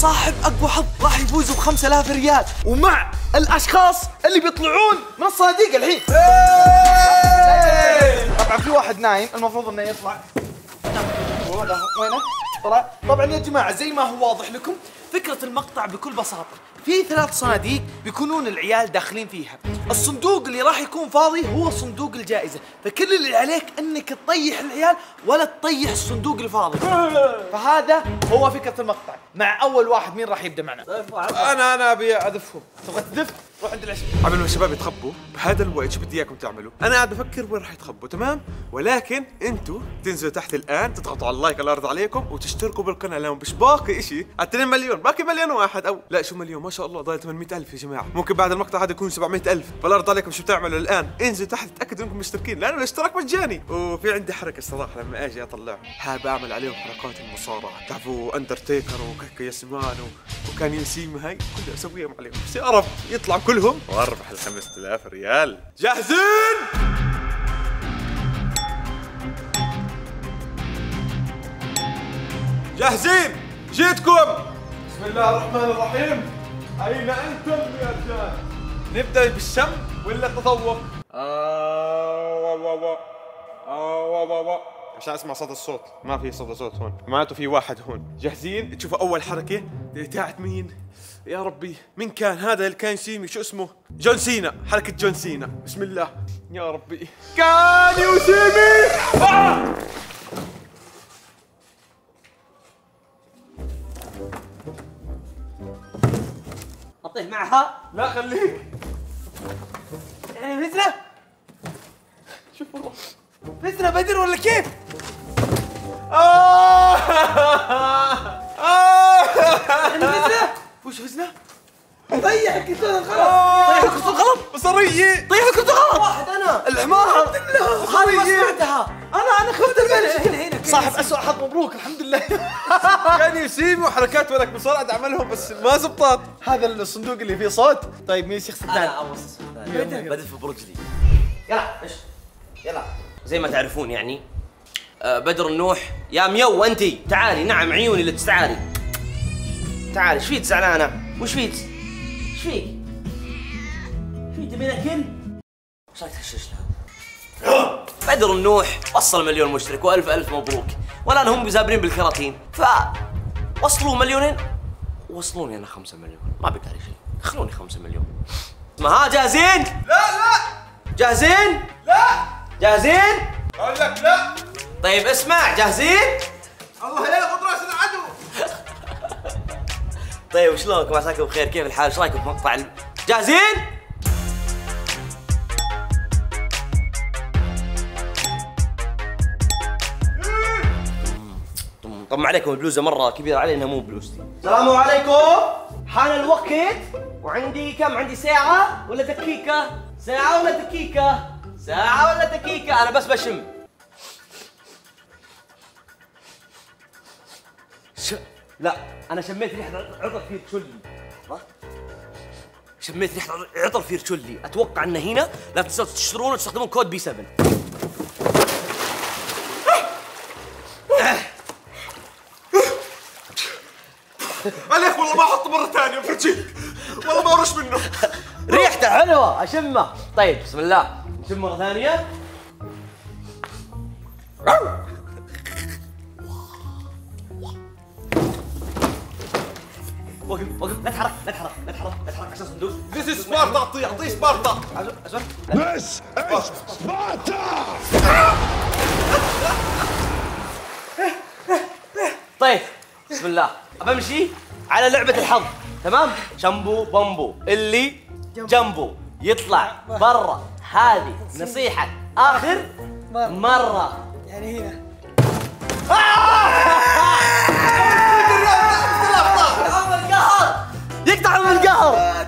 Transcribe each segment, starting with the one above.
صاحب اقوى حظ راح يفوز ب5000 ريال، ومع الاشخاص اللي بيطلعون من الصناديق الحين. طبعا في واحد نايم المفروض انه يطلع. وينه؟ طلع. طبعا يا جماعه زي ما هو واضح لكم فكره المقطع بكل بساطه، في 3 صناديق بيكونون العيال داخلين فيها. الصندوق اللي راح يكون فاضي هو صندوق الجائزه، فكل اللي عليك انك تطيح العيال ولا تطيح الصندوق الفاضي. فهذا هو فكره المقطع. مع اول واحد مين راح يبدا معنا؟ انا ابي اذفهم. تبغى تذف؟ روح عند العشاء. قبل ما الشباب يتخبوا بهذا الوجه بدي اياكم تعملوا، انا قاعد بفكر وين راح يتخبوا، تمام؟ ولكن انتم تنزلوا تحت الان، تضغطوا على اللايك الله يرضى عليكم وتشتركوا بالقناه، لانه مش باقي شيء على 2 مليون، باقي مليون واحد او لا شو مليون، ما شاء الله ضايل 800,000 يا جماعه، ممكن بعد المقطع هذا يكون 700,000، فالله يرضى عليكم شو بتعملوا الان؟ انزلوا تحت تاكدوا انكم مشتركين لانه الاشتراك مجاني. وفي عندي حركه الصراحه لما اجي اطلعهم، حابب اعمل عليهم حركات المصارعه، تعرفوا اندرتيكر وكاكا ياسمان وكان ياسيم، هاي كلها اسويهم عليهم بس يا يطلع كلهم واربح ال 5000 ريال. جاهزين؟ جاهزين؟ جيتكم. بسم الله الرحمن الرحيم. أين أنتم يا رجال؟ نبدأ بالشم ولا التطوف؟ عشان اسمع صدى الصوت، ما في صدى صوت هون، معناته في واحد هون. جاهزين؟ تشوفوا أول حركة تاعت مين؟ يا ربي مين كان هذا اللي كان يسيمي؟ شو اسمه؟ جون سينا، حركة جون سينا. بسم الله يا ربي كان يسيمي. أعطيه معها. لا خليك يعني مثله. شوف والله مثله بدر ولا كيف؟ وش فزنا؟ طيح الكرتون الغلط. طيح الكرتون غلط؟ مصرية. طيح الكرتون غلط. واحد انا الحمار. الحمد لله. هذه ما سمعتها. انا خفت الملك. هنا صاحب اسوء حظ. مبروك الحمد لله. كان يسيبوا حركات ولك مصارعة اعملهم بس ما زبطت. هذا الصندوق اللي فيه صوت. طيب مين يشيخ الثاني؟ انا اول صندوق. بدل في برج جديد. يلا ايش؟ يلا زي ما تعرفون يعني بدر النوح يا ميو انتي تعالي. نعم عيوني اللي تستعاري. تعال ايش فيك زعلانه؟ وش فيك؟ ايش فيك؟ تبين اكل؟ ايش رايك تهشش لها؟ بدر النوح وصل 1,000,000 مشترك و1000 مبروك، والان هم بيزابرين بالكراتين، ف وصلوا 2,000,000، وصلوني انا 5 مليون، ما بقدر شيء، خلوني 5 مليون. ما ها جاهزين؟ لا. جاهزين؟ لا. جاهزين؟ اقول لك لا. طيب اسمع، جاهزين؟ الله ياخذ راس العدو. طيب شلونكم؟ عساكم بخير، كيف الحال؟ ايش رايكم بمقطع جاهزين؟ طم عليكم البلوزه مره كبيره علي انها مو بلوزتي. السلام عليكم، حان الوقت وعندي كم؟ عندي ساعة ولا دقيقة؟ ساعة ولا دقيقة؟ ساعة ولا دقيقة؟ أنا بس بشم. لا أنا شميت ريحة عطر فيرتشولي. لحظة، شميت ريحة عطر فيرتشولي، أتوقع أنه هنا. لا تنسوا تشترون وتستخدمون كود B7. عليك والله ما أحطه مرة ثانية فرجيك، والله ما أرش منه. ريحته حلوة أشمه. طيب بسم الله نشم مرة ثانية. وقف وقف، لا تحرك لا تحرك لا تحرك لا تحرك عشان صندوق. This is Sparta. أعطيه سبارتا. عشان This is Sparta. طيب بسم الله بمشي على لعبة الحظ، تمام؟ شامبو بامبو اللي جنبه يطلع برا. هذه نصيحة آخر مرة يعني هنا. يقطع من القهر.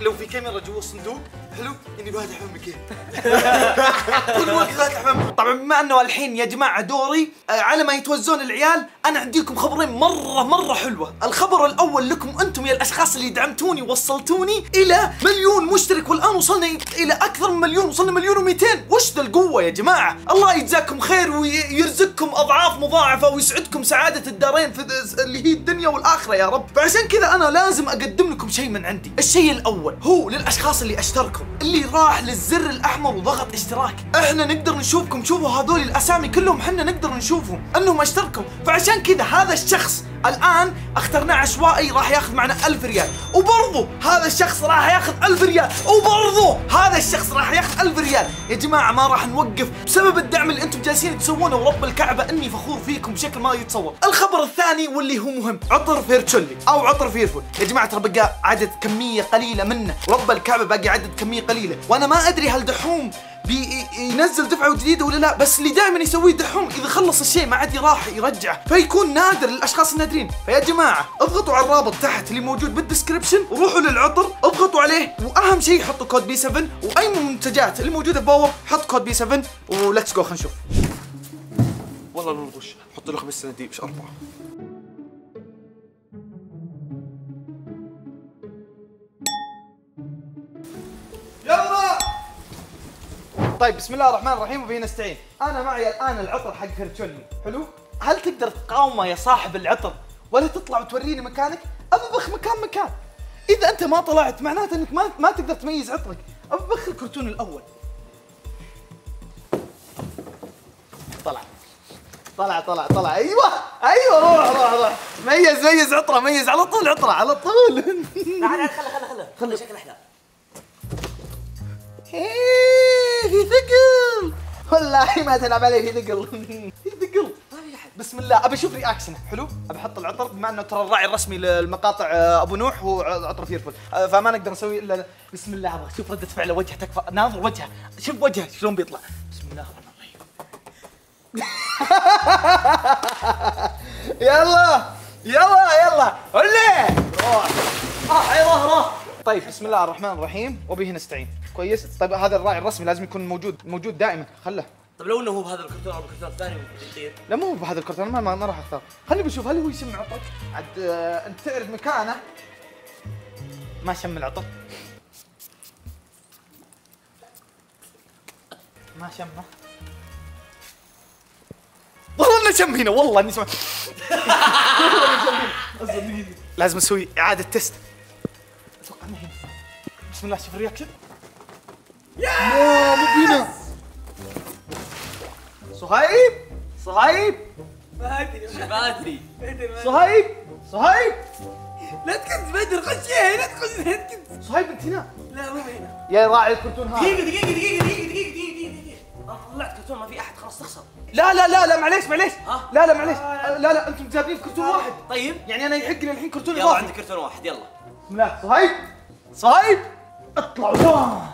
لو في كاميرا جوا الصندوق حلو اني بادح امك كل وقت بادح امك. طبعا بما انه الحين يا جماعه دوري على ما يتوزون العيال، انا عنديكم خبرين مره حلوه. الخبر الاول لكم انتم يا الاشخاص اللي دعمتوني ووصلتوني الى 1,000,000 مشترك، والان وصلنا الى اكثر من 1,000,000، وصلنا 1,200,000. وش ذا القوه يا جماعه؟ الله يجزاكم خير ويرزقكم اضعاف مضاعفه ويسعدكم سعاده الدارين في اللي هي الدنيا والاخره يا رب. فعشان كذا انا لازم اقدم لكم شيء من عندي. الشيء الاول هو للاشخاص اللي اشتركوا، اللي راح للزر الاحمر وضغط اشتراك، احنا نقدر نشوفكم. شوفوا هذول الاسامي كلهم احنا نقدر نشوفهم انهم اشتركوا. فعشان كذا هذا الشخص الان اخترناه عشوائي راح ياخذ معنا 1000 ريال، وبرضه هذا الشخص راح ياخذ 1000 ريال، وبرضه هذا الشخص راح ياخذ 1000 ريال. يا جماعه ما راح نوقف بسبب الدعم اللي انتم جالسين تسوونه، ورب الكعبه اني فخور فيكم بشكل ما يتصور. الخبر الثاني واللي هو مهم، عطر فيرتشولي او عطر فيرفول. يا جماعه ترى بقى عدد كميه قليله منه، ورب الكعبه باقي عدد كميه قليله، وانا ما ادري هل دحوم ينزل دفعه جديده ولا لا، بس اللي دائما يسويه دحوم اذا خلص الشيء ما عاد راح يرجعه، فيكون نادر للاشخاص النادرين. فيا جماعه اضغطوا على الرابط تحت اللي موجود بالدسكربشن، وروحوا للعطر اضغطوا عليه، واهم شيء حطوا كود B7، واي منتجات اللي موجوده باور حط كود B7 وليتس جو. خلينا نشوف والله لون الغش. حط له 5 صناديق مش 4. طيب بسم الله الرحمن الرحيم وبه نستعين. انا معي الان العطر حق فيرتشولي. حلو، هل تقدر تقاومه يا صاحب العطر ولا تطلع وتوريني مكانك؟ اببخ مكان. اذا انت ما طلعت معناته انك ما تقدر تميز عطرك. اببخ الكرتون الاول. طلع طلع طلع طلع. ايوه روح. ميز عطره، ميز على طول عطره على طول. تعال خله شكله احلى. هي ثقل والله ما تلعب عليه. هي ثقل. بسم الله ابي اشوف رياكشنه. حلو، ابي احط العطر بما انه ترى الراعي الرسمي للمقاطع ابو نوح هو عطر فيرفول، فما نقدر نسوي الا بسم الله. ابغى اشوف رده فعله، وجهه تكفى، ناظر وجهه، شوف وجهه شلون بيطلع. بسم الله الرحمن الرحيم. يلا عليه روح. طيب بسم الله الرحمن الرحيم وبه نستعين. كويس. طيب هذا الراعي الرسمي لازم يكون موجود دائما. خله. طيب لو انه هو بهذا الكرتون او بكرتون ثاني يطير. لا مو بهذا الكرتون، ما راح اختار. خليني بشوف هل هو يشم عطر. عاد انت تعرف مكانه. ما شم العطر. ما شمه. والله انه شم هنا، والله اني سمعت. لازم اسوي اعاده تست. اتوقع انه هنا. بسم الله شوف الرياكشن. لا مو بينا. صهيب ما ادري. صهيب لا تكنز بدر، خش يا لا تكنز. صهيب انت هنا؟ لا مو هنا يا راعي الكرتون. هذا دقيقة طلعت كرتون ما في احد، خلاص تخسر. لا معليش. لا معليش. لا انتم جايبين كرتون واحد. طيب يعني انا يحقني الحين كرتون واحد. يلا عندك كرتون واحد يلا. لا صهيب اطلعوا سوا.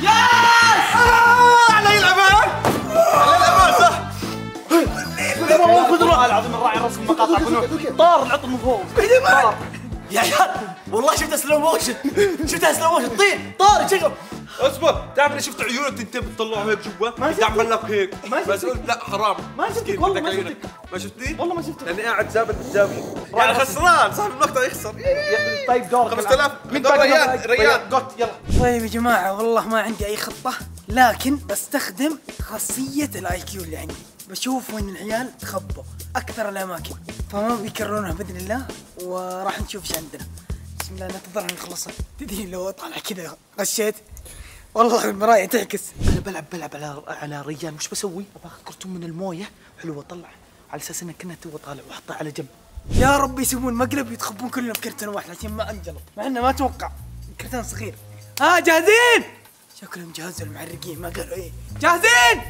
ياس على يلعبها صح. والله العظيم الراعي الرسمي مقاطع بنوح طار العطر من فوق. يا عيال والله شفت سلو موشن، طير طار شكله. اصبر تعرف انا شفت عيونه تنتبه تطلع هيك جوا، تعمل لك هيك بس قلت لا حرام. ما شفتك والله، ما شفتني والله، ما شفتك لاني قاعد ثابت قدامي. يعني خسران صاحب المقطع يخسر. طيب دورك 5000 ريال قط. يلا طيب يا جماعه والله ما عندي اي خطه، لكن بستخدم خاصيه الاي كيو اللي عندي، بشوف وين العيال تخبوا اكثر الاماكن فما بيكررونها باذن الله، وراح نشوف ايش عندنا. بسم الله ننتظرها نخلصها. تدري لو اطلع كذا غشيت والله المرايه تعكس. انا بلعب على ريان. وش بسوي؟ باخذ كرتون من المويه حلو واطلع على اساس انه كنا تو طالع واحطه على جنب. يا رب يسوون مقلب يتخبون كلنا بكرتون واحد عشان ما انقلب، مع انه ما اتوقع كرتون صغير. جاهزين؟ شكلهم جهزوا المعرقين ما قالوا ايه. جاهزين؟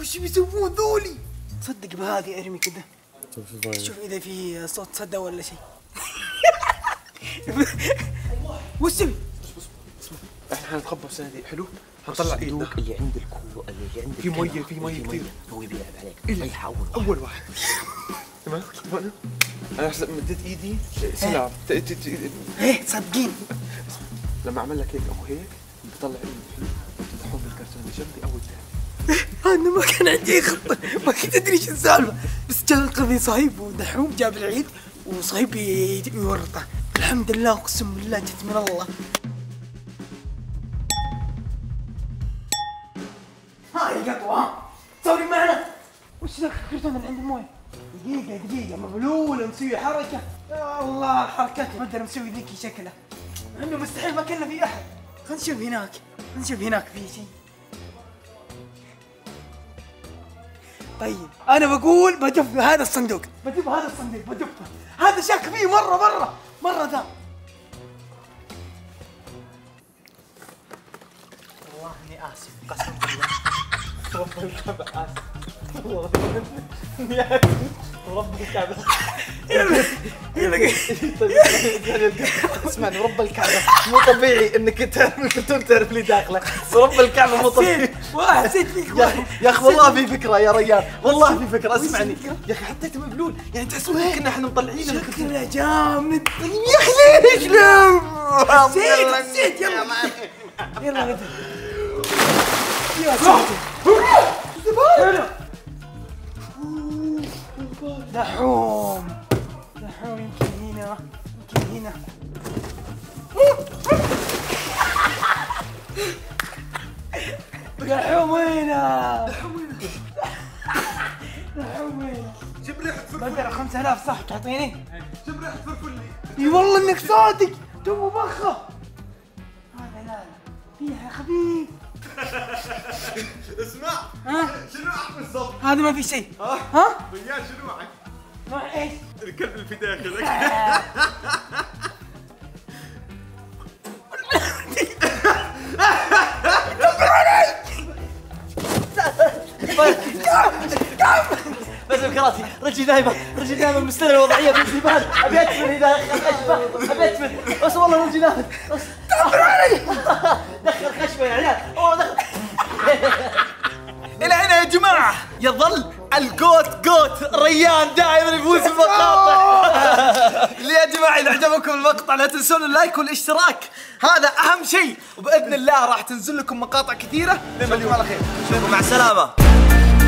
وش بيسوون ذولي؟ تصدق بهذه ارمي كذا شوف اذا في صوت صدى ولا شيء. وش تبي؟ احنا هنتخبى بصناديق. حلو هنطلع صندوق اللي عند الكوره اللي عند في ميه كثير. هو بيلعب عليك ما يحاول. اول واحد تمام. انا حسب مديت ايدي سلام. تصدقين لما اعمل لك هيك او هيك بطلع اللي فيه بتحط الكرتونه جنبي او الثاني. انا ما كان عندي خطه، ما كنت ادري شو السالفه، بس كان قضي صهيب ودحوم جاب العيد وصهيب يورطه. الحمد لله اقسم بالله جت من الله. هاي قطوه تصورين معنا؟ وش ذاك الكرتون اللي عند المويه؟ دقيقة مبلولة مسوي حركة، يا الله حركات بدل مسوي ذكي شكله، انه مستحيل ما كنا في احد. خلينا نشوف هناك، في شيء. طيب انا بقول بدف هذا الصندوق، بدفه، هذا شاك فيه مرة مرة مرة ذا. والله اني اسف قسم بالله، رب الكعبة اسف. والله يا رب الكعبة اسمعني، رب الكعبة مو طبيعي انك تعمل كرتون تعرف لي داخله، رب الكعبة مو طبيعي. حسيت فيك يا اخي، والله في فكرة يا ريان، والله في فكرة. اسمعني يا اخي، حطيته مبلول يعني تحسون كنا احنا مطلعينه شكله جامد يا اخي. ليش نسيت؟ يلا يلا يلا زبالة. دحوم يمكن هنا، دحوم هنا. جيب ريحة فلفل بدر 5000 صح تعطيني؟ جيب ريحة فلفل لي. اي والله انك صادق، تو مبخة هذا. لا ريحة خبيث. اسمع شنوعك بالضبط؟ هذا ما في شيء. ها؟ وياه شنوعك؟ نوع ايش؟ الكلب اللي في داخلك. كبر علي! لازم كراسي، رجلي نايمة مستلمة وضعية بالزبال، ابي ادفن اذا ابي ادفن، بس والله رجلي نايمة. كبر علي! دخل خشمة يا عيال، والله دخل. الى هنا يا جماعه يظل الجوت ريان دائما يفوز بالمقاطع. يا جماعه اذا عجبكم المقطع لا تنسون اللايك والاشتراك، هذا اهم شيء، وباذن الله راح تنزل لكم مقاطع كثيره. نشوفكم على خير، مع السلامه.